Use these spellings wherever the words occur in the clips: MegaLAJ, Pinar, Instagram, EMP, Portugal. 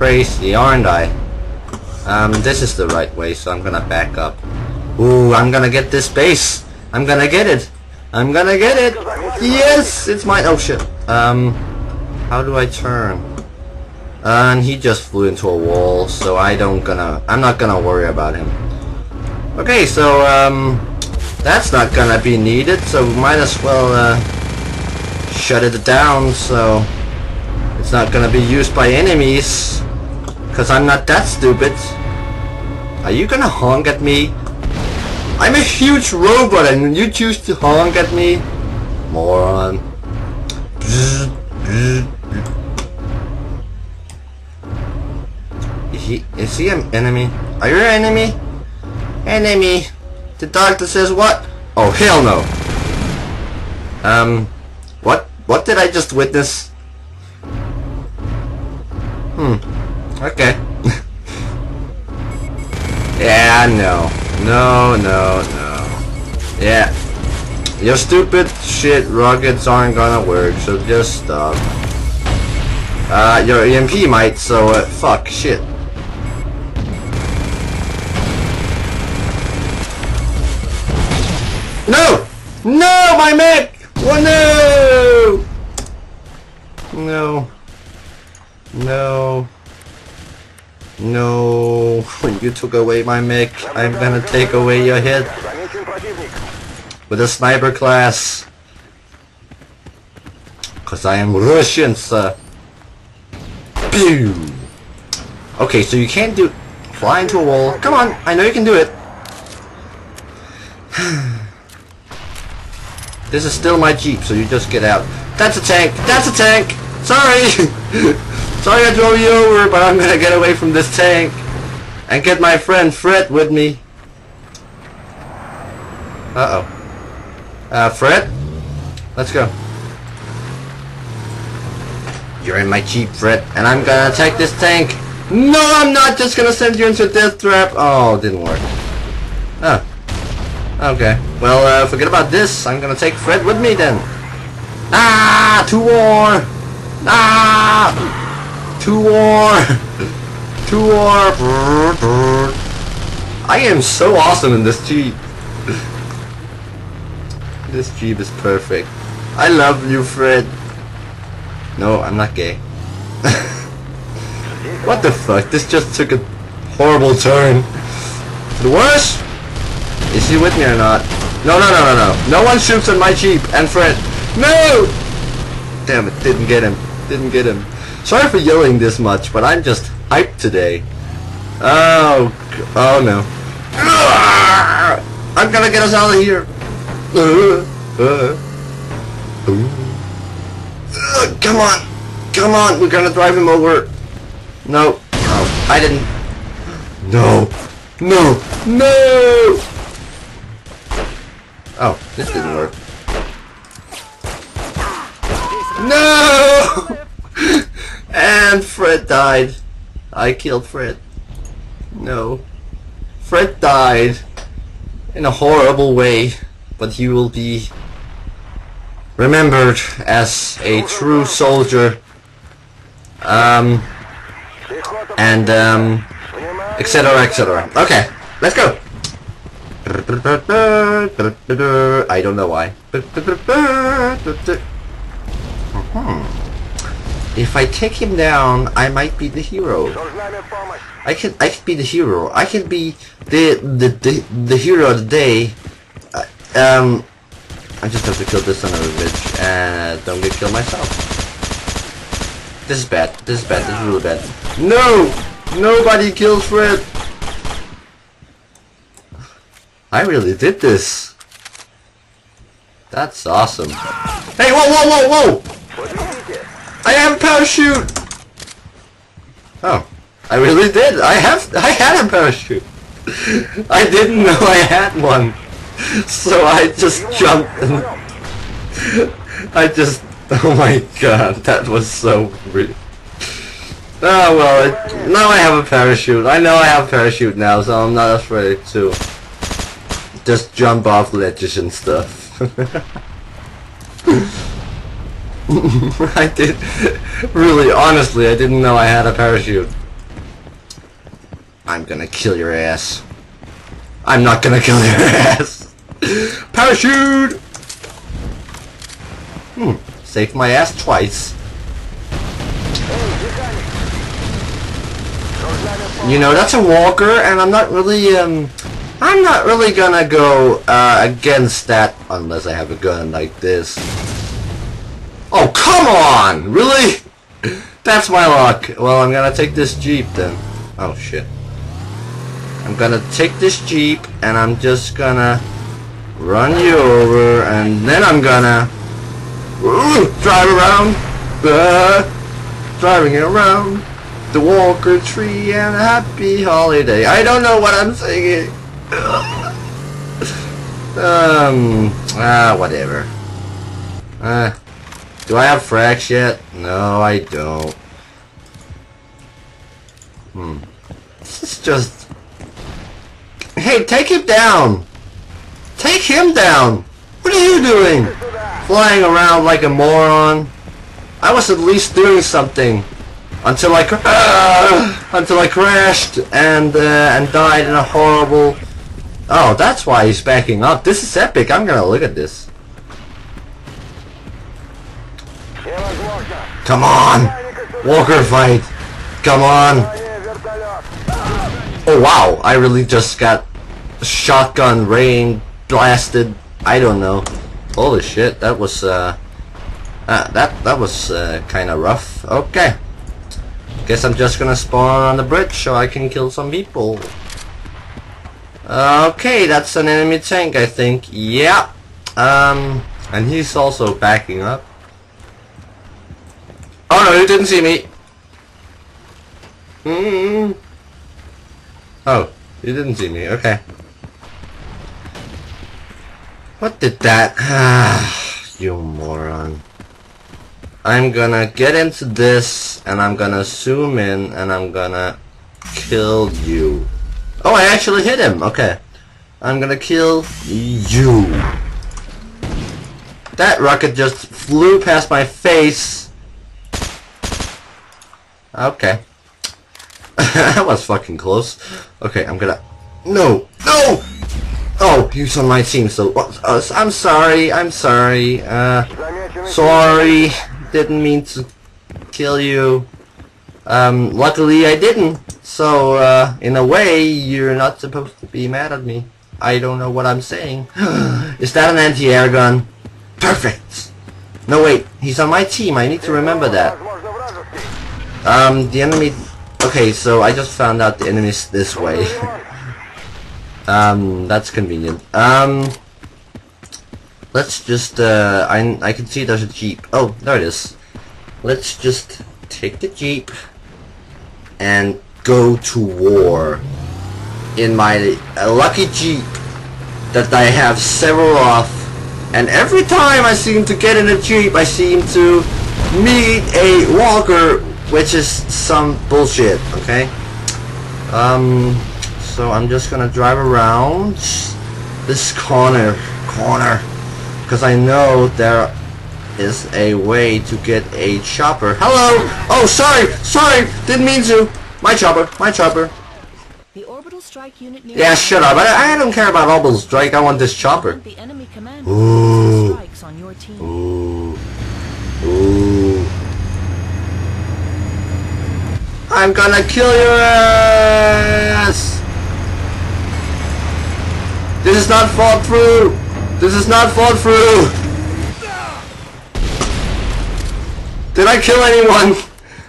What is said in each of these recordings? crazy, aren't I? This is the right way, so I'm gonna back up. Ooh, I'm gonna get this base! I'm gonna get it! I'm gonna get it! Yes! It's mine! Oh shit! How do I turn? And he just flew into a wall, so I'm not gonna worry about him. Okay, so, that's not gonna be needed, so we might as well, shut it down, so it's not gonna be used by enemies, because I'm not that stupid. Are you gonna honk at me? I'm a huge robot and you choose to honk at me? Moron. Is he an enemy? Are you an enemy? Enemy! The doctor says what? Oh, hell no! What did I just witness? Okay. Yeah, no. Yeah. Your stupid shit rockets aren't gonna work, so just stop. Your EMP might, so fuck, shit. No! No, my mech! What? Oh, no! No. When you took away my mech, I'm gonna take away your head. With a sniper class. Cause I am Russian, sir. Pew! Okay, so you can't do... Fly into a wall. Come on, I know you can do it. This is still my Jeep, so you just get out. That's a tank! That's a tank! Sorry! Sorry I drove you over, but I'm gonna get away from this tank. And get my friend Fred with me. Uh-oh. Fred? Let's go. You're in my Jeep, Fred, and I'm gonna attack this tank. No, I'm not just gonna send you into a death trap. Oh, it didn't work. Oh. Okay, well, forget about this. I'm gonna take Fred with me then. Ah, to war! Ah, to war! To war! I am so awesome in this Jeep. This Jeep is perfect. I love you, Fred. No, I'm not gay. What the fuck? This just took a horrible turn. The worst? Is he with me or not? No. No one shoots on my Jeep and Fred. No! Damn it, didn't get him. Sorry for yelling this much, but I'm just hyped today. Oh no. I'm gonna get us out of here. Come on, we're gonna drive him over. No, oh, I didn't. No! Oh, this didn't work. No! And Fred died. I killed Fred. No. Fred died in a horrible way, but he will be remembered as a true soldier. Etc. Okay, let's go. I don't know why. If I take him down, I might be the hero. I could be the hero. I could be the hero of the day. I just have to kill this son of a bitch and don't get killed myself. This is bad. This is really bad. No, nobody kills Fred. I really did this. That's awesome. Hey, whoa! I have a parachute! Oh, I really did. I had a parachute. I didn't know I had one. So I just jumped and oh my god, that was so weird. Oh well, now I have a parachute. I know I have a parachute now, so I'm not afraid to just jump off ledges and stuff. I did. Really, honestly, I didn't know I had a parachute. I'm gonna kill your ass. I'm not gonna kill your ass. Parachute! Saved my ass twice. You know, that's a walker, and I'm not really gonna go against that unless I have a gun like this. Oh, come on! Really? That's my luck. Well, I'm gonna take this Jeep then. Oh shit. I'm gonna take this Jeep and I'm just gonna run you over, and then I'm gonna drive around, driving around the Walker tree, and a happy holiday. I don't know what I'm singing. Whatever. Do I have frags yet? No, I don't. This is just... Hey, take him down! Take him down! What are you doing? Flying around like a moron. I was at least doing something. Until I crashed and died in a horrible... Oh, that's why he's backing up. This is epic. I'm gonna look at this. Come on, walker fight. Come on. Oh wow, I really just got shotgun rain blasted. I don't know. Holy shit, that was kind of rough. Okay. Guess I'm just gonna spawn on the bridge so I can kill some people. Okay, that's an enemy tank, I think. Yeah. And he's also backing up. Oh no, he didn't see me. Oh, he didn't see me. Okay. What did that? You moron. I'm gonna get into this, and I'm gonna zoom in, and I'm gonna kill you. Oh, I actually hit him! Okay. I'm gonna kill you. That rocket just flew past my face. Okay. That was fucking close. Okay, I'm gonna... No! No! Oh, he's on my team, so... I'm sorry, I'm sorry. Sorry. Didn't mean to kill you. Luckily I didn't. So, in a way, you're not supposed to be mad at me. I don't know what I'm saying. Is that an anti-air gun? Perfect! No wait, he's on my team, I need to remember that. The enemy... Okay, so I just found out the enemy's this way. That's convenient. Let's just, I can see there's a Jeep. Oh, there it is. Let's just take the Jeep and go to war in my lucky Jeep that I have several of. And every time I seem to get in a Jeep, I seem to meet a walker, which is some bullshit, okay? So I'm just gonna drive around this corner. Because I know there is a way to get a chopper. Hello! Oh, sorry! Didn't mean to! My chopper. The orbital strike unit near... Yeah, shut up. I don't care about orbital strike. I want this chopper. The enemy commander strikes on your team. Ooh. I'm gonna kill your ass! This is not thought through! This is not thought through! Did I kill anyone?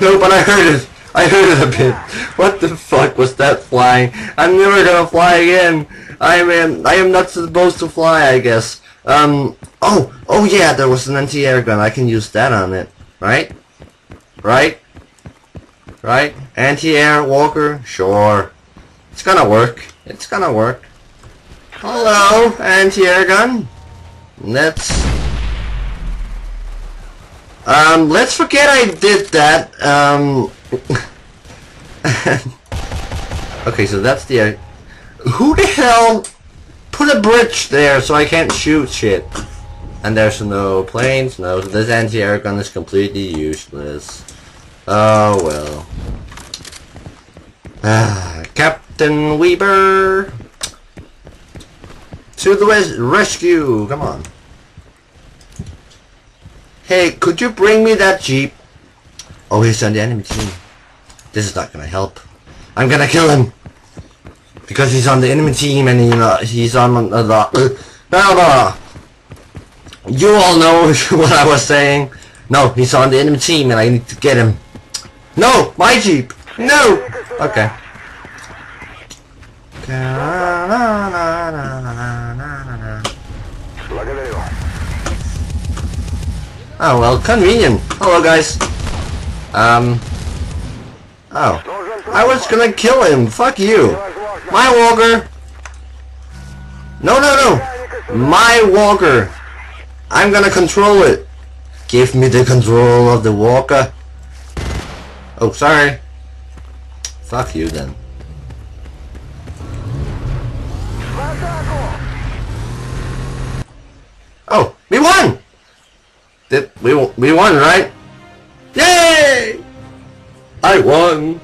No, but I heard it. I heard it a bit. What the fuck was that flying? I'm never gonna fly again. I am not supposed to fly, I guess. Oh yeah, there was an anti-air gun. I can use that on it. Right? Anti-air walker? Sure. It's gonna work. Hello, anti-air gun. Let's forget I did that. Okay, so that's the air. Who the hell put a bridge there so I can't shoot shit? And there's no planes, so this anti-air gun is completely useless. Oh well. Cap. Captain Weaver! To the rescue! Come on. Hey, could you bring me that jeep? Oh, he's on the enemy team. This is not gonna help. I'm gonna kill him! Because he's on the enemy team and he's on the... You all know what I was saying. No, he's on the enemy team and I need to get him. No! My jeep! No! Okay. Oh well, convenient. Hello guys. Oh. I was gonna kill him. Fuck you. My walker. No, no, no. My walker. I'm gonna control it. Give me the control of the walker. Oh, sorry. Fuck you then. Oh, we won! We won, right? Yay! I won!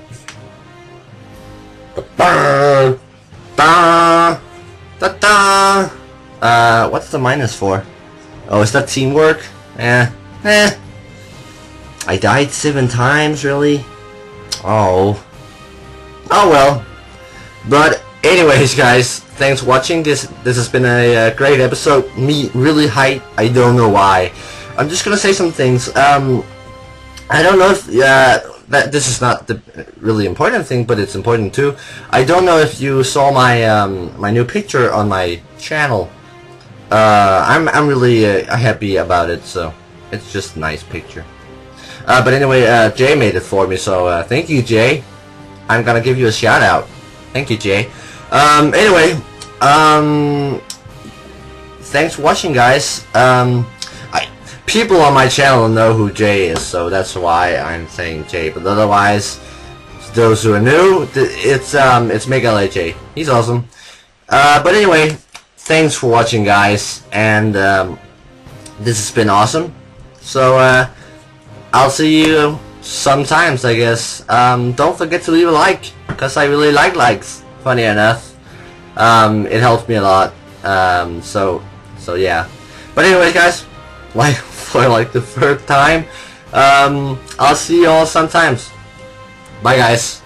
Da da da da. What's the minus for? Oh, is that teamwork? Eh, eh. I died 7 times, really? Oh. Oh well. But anyways, guys, thanks for watching. This has been a great episode. Me really hyped. I don't know why. I'm just gonna say some things. I don't know if that this is not the really important thing, but it's important too. I don't know if you saw my my new picture on my channel. I'm really happy about it, so it's just a nice picture. But anyway, Jay made it for me, so thank you, Jay. I'm gonna give you a shout out. Thank you, Jay. Anyway, thanks for watching, guys. People on my channel know who Jay is, so that's why I'm saying Jay. But otherwise, those who are new, it's MegaLAJ. He's awesome. But anyway. Thanks for watching, guys, and this has been awesome, so I'll see you sometimes, I guess. Don't forget to leave a like, because I really like likes, funny enough. It helps me a lot, so yeah. But anyway, guys, like for like the 3rd time, I'll see you all sometimes. Bye, guys.